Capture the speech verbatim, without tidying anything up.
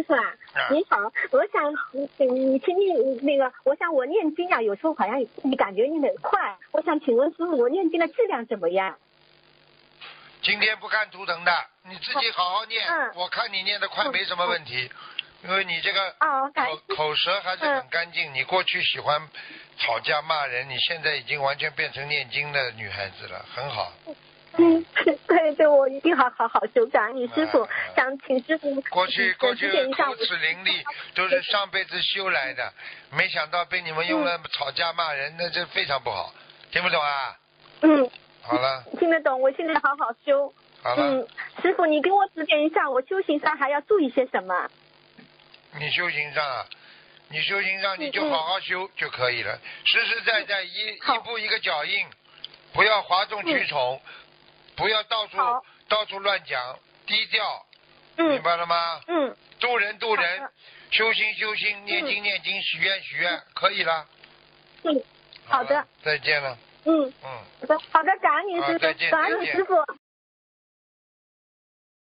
师傅啊，嗯、您好，我想你请你那个，我想我念经啊，有时候好像你感觉念得快，我想请问师傅，我念经的质量怎么样？今天不看图腾的，你自己好好念，嗯、我看你念得快没什么问题。嗯因为你这个口口舌还是很干净，你过去喜欢吵架骂人，你现在已经完全变成念经的女孩子了，很好。嗯，对对，我一定好好好修改。你师傅想请师傅过去过去口齿伶俐都是上辈子修来的，没想到被你们用了吵架骂人，那这非常不好，听不懂啊？嗯，好了，听得懂，我现在好好修。好了，嗯，师傅你给我指点一下，我修行上还要注意些什么？你修行上啊，你修行上你就好好修就可以了，嗯、实实在在一一步一个脚印，不要哗众取宠，嗯、不要到处到处乱讲，低调，嗯、明白了吗？嗯，渡人渡人，修心修心，念经念经，许愿许愿，可以了。嗯，好的，再见了。嗯嗯，好的，感恩您师傅，感恩师傅。